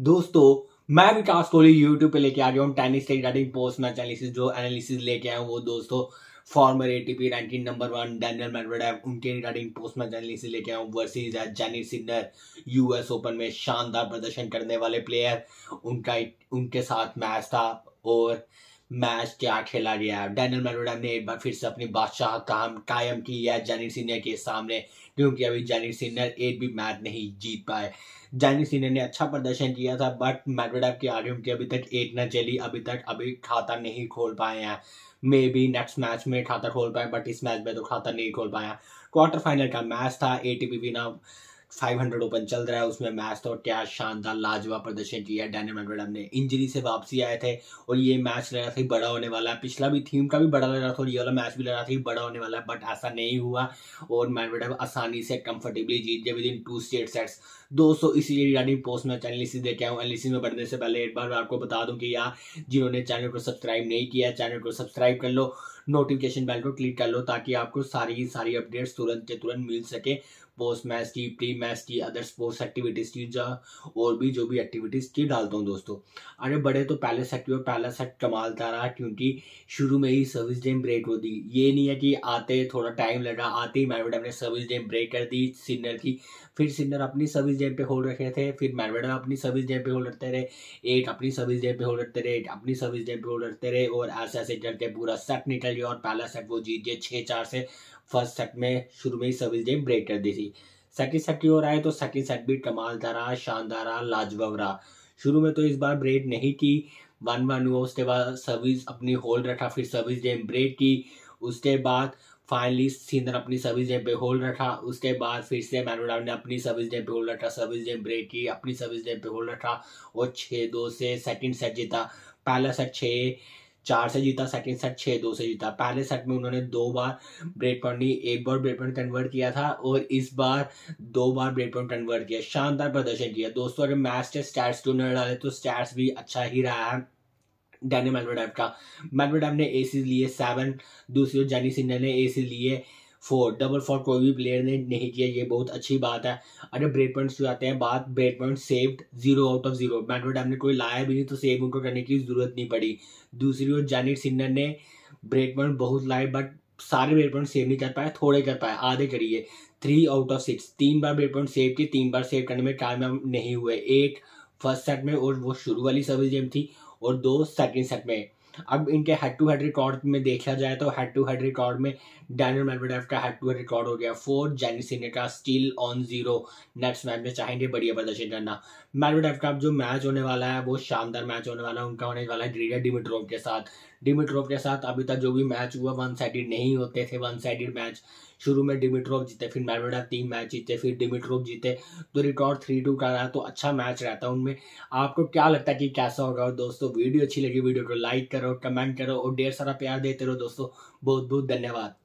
दोस्तों मैं विकास कोहली YouTube पे लेके आ गया हूँ टेनिस से रिगार्डिंग पोस्ट मैच एनालिसिस। जो एनालिसिस लेके आया हूँ वो दोस्तों former ATP ranking number 1 Daniel Medvedev उनके रिगार्डिंग पोस्ट मैच एनालिसिस लेके आया हूँ versus Jannik Sinner US open में शानदार प्रदर्शन करने वाले प्लेयर, उनके साथ मैच था और मैच क्या खेला गया। डैनियल मेडवेडेव ने एक बार फिर से अपनी बादशाह कायम की है जैनिक सिन्नर के सामने, क्योंकि अभी जैनिक सिन्नर एक भी मैच नहीं जीत पाए। जैनिक सिन्नर ने अच्छा प्रदर्शन किया था बट मेडवेडेव के आगे उनकी अभी तक एक न चली, अभी खाता नहीं खोल पाए हैं। मे बी नेक्स्ट मैच में खाता खोल पाए बट इस मैच में तो खाता नहीं खोल पाया। क्वार्टर फाइनल का मैच था, ATP बिना 500 ओपन चल रहा है, उसमें मैच तो क्या शानदार लाजवाब प्रदर्शन किया डैनियल मेडवेडेव ने। इंजरी से वापसी आए थे और ये मैच लग रहा था बड़ा होने वाला है। पिछला भी थीम का भी बड़ा लग रहा था और ये वाला मैच भी लग रहा था बड़ा होने वाला है बट ऐसा नहीं हुआ और मेडवेडेव आसानी से कंफर्टेबली जीत गए विदिन 2 स्ट्रेट सेट्स। दोस्तों इसीलिए रिगार्डिंग पोस्ट मैच एनालिसिस देखे आऊँ। एनालिसिस में बढ़ने से पहले एक बार आपको बता दूँ कि यार जिन्होंने चैनल को सब्सक्राइब नहीं किया चैनल को सब्सक्राइब कर लो, नोटिफिकेशन बेल को क्लिक कर लो ताकि आपको सारी की सारी अपडेट्स तुरंत के तुरंत मिल सके। पोस्ट मैच की, प्री मैच की, अदर स्पोर्ट्स एक्टिविटीज़ की और भी जो भी एक्टिविटीज़ की डालता हूँ दोस्तों। अरे बड़े तो पहले सेट में पहला सेट कमाल था रहा, क्योंकि शुरू में ही सर्विस गेम ब्रेक हो दी। ये नहीं है कि आते थोड़ा टाइम लगा, आते ही मेडवेडेव ने सर्विस गेम ब्रेक कर दी सिन्नर की। फिर सिन्नर अपनी सर्विस गेम पे होल्ड रखे थे, फिर मेडवेडेव अपनी सर्विस गेम पे होल्ड रखते रहे, एक अपनी सर्विस गेम पे होल्ड रखते रहे, एक अपनी सर्विस गेम पे होल्ड रखते रहे और ऐसे ऐसे करके पूरा सेट निकल गया और पहला सेट वो जीत गए 6-4 से। फर्स्ट सेट में शुरू में ही सर्विस गेम ब्रेक कर दी थी। सेकंड सेट की ओर आए तो सेकंड सेट भी कमाल था रहा, शानदार रहा, लाजवाब रहा। शुरू में तो इस बार ब्रेक नहीं की, 1-1 हुआ, उसके बाद सर्विस अपनी होल्ड रखा, फिर सर्विस गेम ब्रेक की, उसके बाद फाइनली सिन्नर अपनी सर्विस गेम पे होल्ड रखा, उसके बाद फिर से मेडवेडेव ने अपनी सर्विस गेम पे होल्ड रखा, सर्विस गेम ब्रेक की, अपनी सर्विस गेम पे होल्ड रखा और 6-2 से सेकंड सेट जीता। पहला सेट 6-4 से जीता, सेकंड सेट 6-2 से जीता। पहले सेट में उन्होंने 2 बार ब्रेक पॉइंट, एक बार ब्रेक पॉइंट कन्वर्ट किया था और इस बार 2 बार ब्रेक पॉइंट कन्वर्ट किया। शानदार प्रदर्शन किया दोस्तों। अगर मैच के स्टैट्स को न डाले तो स्टैट्स भी अच्छा ही रहा है डैनियल मेडवेडेव का। मेडवेडेव ने एसेस लिए 7, दूसरी ओर जैनिक सिन्नर ने एसेस लिए 4। डबल 4 कोई भी प्लेयर ने नहीं किया, ये बहुत अच्छी बात है। अगर ब्रेक पॉइंट्स जो आते हैं बात break point saved 0 out of 0, Medvedev ने कोई लाया भी नहीं तो सेव उनको करने की जरूरत नहीं पड़ी। दूसरी ओर जैनिक सिन्नर ने ब्रेक पॉइंट बहुत लाए बट सारे ब्रेक पॉइंट सेव नहीं कर पाए, थोड़े कर पाए, आधे करिए। 3 आउट ऑफ 6, 3 बार ब्रेक पॉइंट सेव की, 3 बार सेव करने में कामयाब नहीं हुए। एक फर्स्ट सेट में और वो शुरू वाली सर्विस गेम थी और 2 सेकंड सेट में। अब इनके हेड टू हेड रिकॉर्ड में देखा जाए तो हेड टू हेड रिकॉर्ड में डैनियल मेडवेडेव का हेड टू हेड रिकॉर्ड हो गया 4, जैनिक सिन्नर का स्टिल ऑन 0। नेक्स्ट मैच में चाहेंगे बढ़िया प्रदर्शन करना। मेडवेडेव का जो मैच होने वाला है वो शानदार मैच होने वाला है, उनका होने वाला है ग्रिगोर डिमिट्रोव के साथ। डिमिट्रोव के साथ अभी तक जो भी मैच हुआ 1 साइडेड नहीं होते थे, 1 साइडेड मैच। शुरू में डिमिट्रोव जीते, फिर मेडवेडेव 3 मैच जीते, फिर डिमिट्रोव जीते, तो रिकॉर्ड 3-2 का रहा, तो अच्छा मैच रहता है उनमें। आपको क्या लगता है कि कैसा होगा? और दोस्तों वीडियो अच्छी लगी वीडियो को लाइक करो, कमेंट करो और ढेर सारा प्यार देते रहो दोस्तों। बहुत बहुत धन्यवाद।